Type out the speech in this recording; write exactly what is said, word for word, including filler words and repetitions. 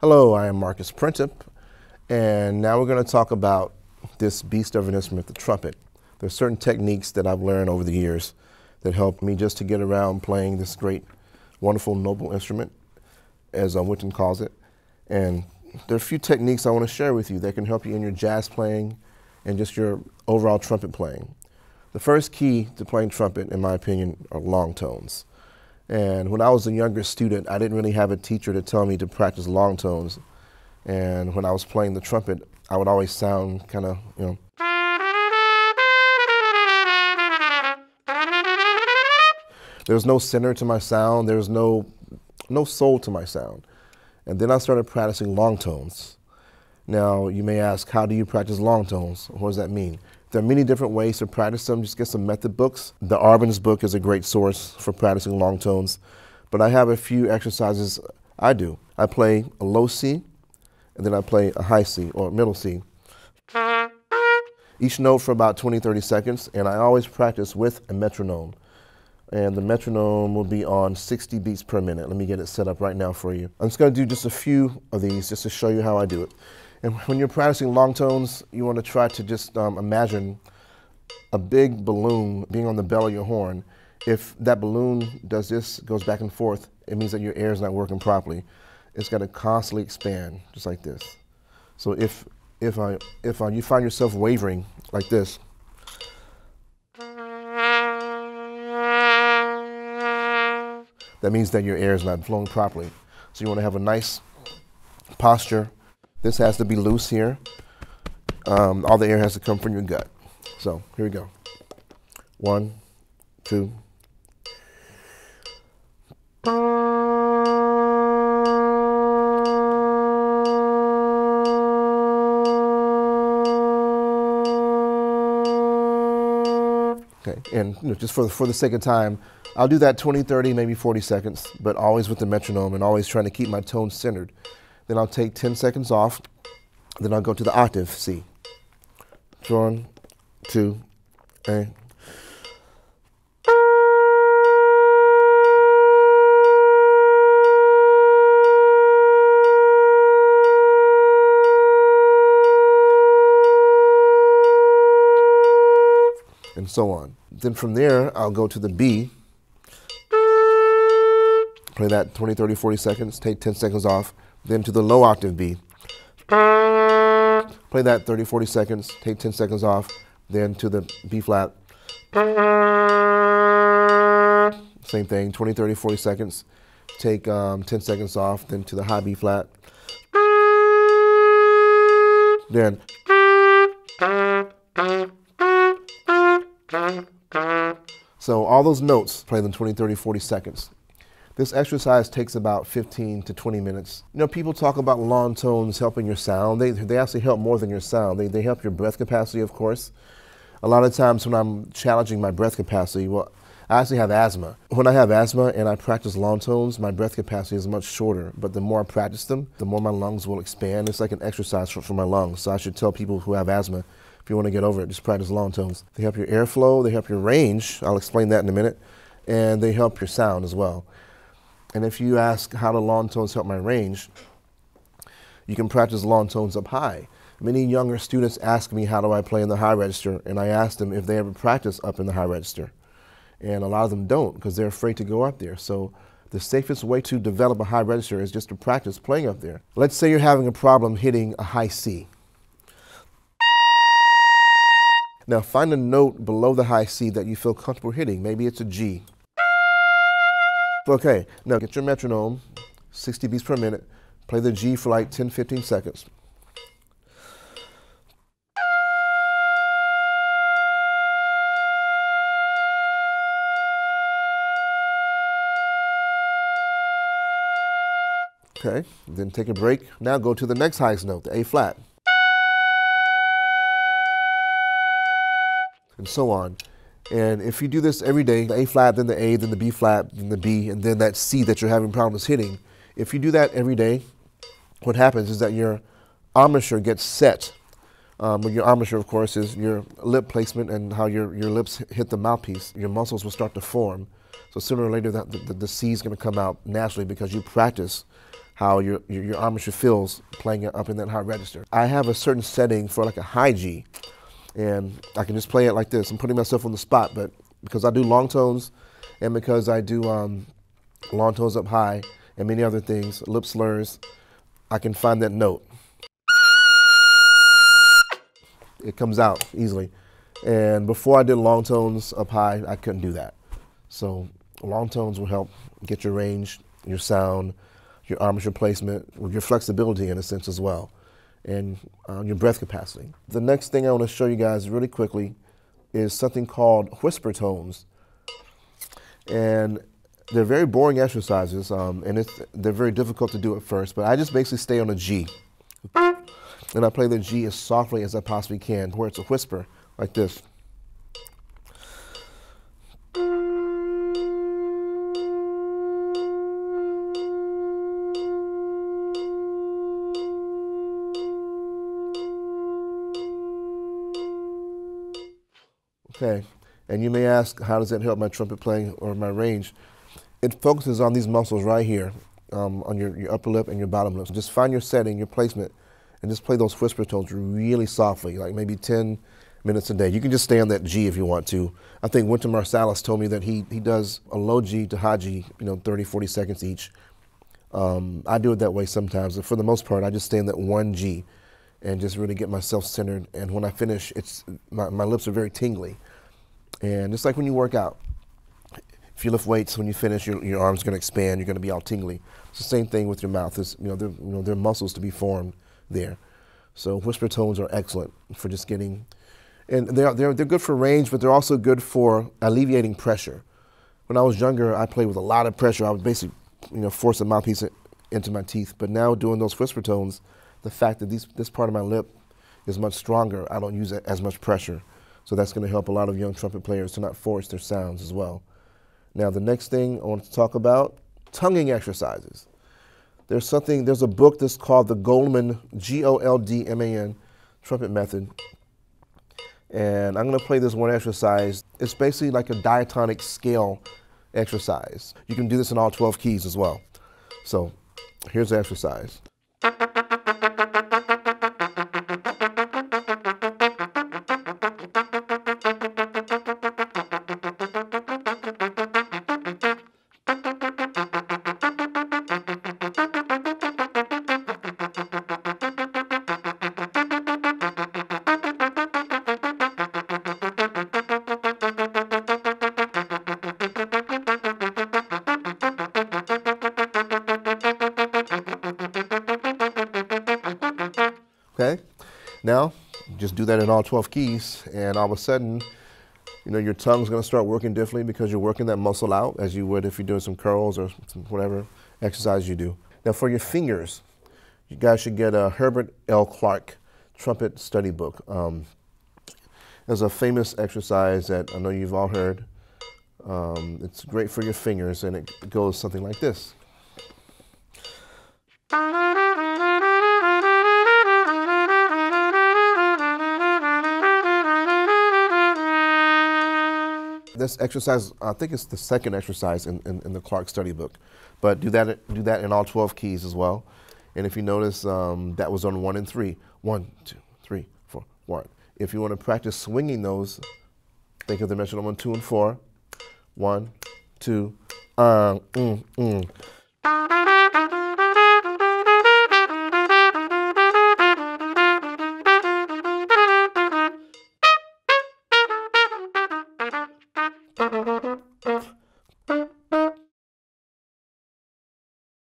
Hello, I am Marcus Printup, and now we're going to talk about this beast of an instrument, the trumpet. There are certain techniques that I've learned over the years that helped me just to get around playing this great, wonderful, noble instrument, as uh, Wynton calls it. And there are a few techniques I want to share with you that can help you in your jazz playing and just your overall trumpet playing. The first key to playing trumpet, in my opinion, are long tones. And when I was a younger student, I didn't really have a teacher to tell me to practice long tones. And when I was playing the trumpet, I would always sound kind of, you know, there was no center to my sound. There was no, no soul to my sound. And then I started practicing long tones. Now, you may ask, how do you practice long tones? What does that mean? There are many different ways to practice them. Just get some method books. The Arban's book is a great source for practicing long tones, but I have a few exercises I do. I play a low C, and then I play a high C or middle C. Each note for about twenty, thirty seconds, and I always practice with a metronome. And the metronome will be on sixty beats per minute. Let me get it set up right now for you. I'm just going to do just a few of these just to show you how I do it. And when you're practicing long tones, you want to try to just um, imagine a big balloon being on the bell of your horn. If that balloon does this, goes back and forth, it means that your air is not working properly. It's got to constantly expand, just like this. So if, if, I, if I, you find yourself wavering like this, that means that your air is not flowing properly. So you want to have a nice posture. This has to be loose here. Um, all the air has to come from your gut. So here we go. One, two. Okay, and you know, just for the, for the sake of time, I'll do that twenty, thirty, maybe forty seconds, but always with the metronome and always trying to keep my tone centered. Then I'll take ten seconds off, then I'll go to the octave C. One, two, and. And so on. Then from there, I'll go to the B. Play that twenty, thirty, forty seconds, take ten seconds off. Then to the low octave B. Play that thirty, forty seconds, take ten seconds off, then to the B flat. Same thing, twenty, thirty, forty seconds, take um, ten seconds off, then to the high B flat. Then. So all those notes, play them twenty, thirty, forty seconds. This exercise takes about fifteen to twenty minutes. You know, people talk about long tones helping your sound. They, they actually help more than your sound. They, they help your breath capacity, of course. A lot of times when I'm challenging my breath capacity, well, I actually have asthma. When I have asthma and I practice long tones, my breath capacity is much shorter, but the more I practice them, the more my lungs will expand. It's like an exercise for, for my lungs. So I should tell people who have asthma, if you want to get over it, just practice long tones. They help your airflow, they help your range. I'll explain that in a minute. And they help your sound as well. And if you ask how do long tones help my range, you can practice long tones up high. Many younger students ask me how do I play in the high register, and I ask them if they ever practice up in the high register. And a lot of them don't because they're afraid to go up there. So the safest way to develop a high register is just to practice playing up there. Let's say you're having a problem hitting a high C. Now find a note below the high C that you feel comfortable hitting. Maybe it's a G. Okay, now get your metronome, sixty beats per minute, play the G for like ten, fifteen seconds. Okay, then take a break. Now go to the next highest note, the A flat. And so on. And if you do this every day, the A flat, then the A, then the B flat, then the B, and then that C that you're having problems hitting, if you do that every day, what happens is that your armature gets set Um, but your embouchure, of course, is your lip placement and how your, your lips hit the mouthpiece. Your muscles will start to form. So sooner or later, that, the, the C is going to come out naturally because you practice how your, your, your embouchure feels playing up in that high register. I have a certain setting for like a high G, and I can just play it like this. I'm putting myself on the spot, but because I do long tones and because I do um, long tones up high and many other things, lip slurs, I can find that note. It comes out easily. And before I did long tones up high, I couldn't do that. So long tones will help get your range, your sound, your embouchure placement, your flexibility in a sense as well, and uh, your breath capacity. The next thing I want to show you guys really quickly is something called whisper tones. And they're very boring exercises, um, and it's, they're very difficult to do at first, but I just basically stay on a G. And I play the G as softly as I possibly can, where it's a whisper, like this. Okay, and you may ask, how does that help my trumpet playing or my range? It focuses on these muscles right here, um, on your, your upper lip and your bottom lip. So just find your setting, your placement, and just play those whisper tones really softly, like maybe ten minutes a day. You can just stay on that G if you want to. I think Wynton Marsalis told me that he, he does a low G to high G, you know, thirty, forty seconds each. Um, I do it that way sometimes, but for the most part, I just stay in that one G and just really get myself centered. And when I finish, it's my, my lips are very tingly. And it's like when you work out. If you lift weights, when you finish, your, your arm's gonna expand, you're gonna be all tingly. It's the same thing with your mouth. It's, you know, there, you know, there are muscles to be formed there. So whisper tones are excellent for just getting, and they're, they're, they're good for range, but they're also good for alleviating pressure. When I was younger, I played with a lot of pressure. I would basically, you know, force the mouthpiece into my teeth, but now doing those whisper tones, the fact that these, this part of my lip is much stronger, I don't use as much pressure. So that's gonna help a lot of young trumpet players to not force their sounds as well. Now the next thing I want to talk about, tonguing exercises. There's something, there's a book that's called the Goldman, G O L D M A N, Trumpet Method. And I'm gonna play this one exercise. It's basically like a diatonic scale exercise. You can do this in all twelve keys as well. So here's the exercise. Okay, now just do that in all twelve keys, and all of a sudden, you know, your tongue's gonna start working differently because you're working that muscle out as you would if you're doing some curls or some whatever exercise you do. Now for your fingers, you guys should get a Herbert L. Clark trumpet study book. Um, there's a famous exercise that I know you've all heard. Um, it's great for your fingers, and it goes something like this. This exercise, I think it's the second exercise in, in, in the Clark study book, but do that do that in all twelve keys as well. And if you notice, um, that was on one and three. One, two, three, four, one. If you want to practice swinging those, think of the metronome on two and four. One, two, um, mm, mm.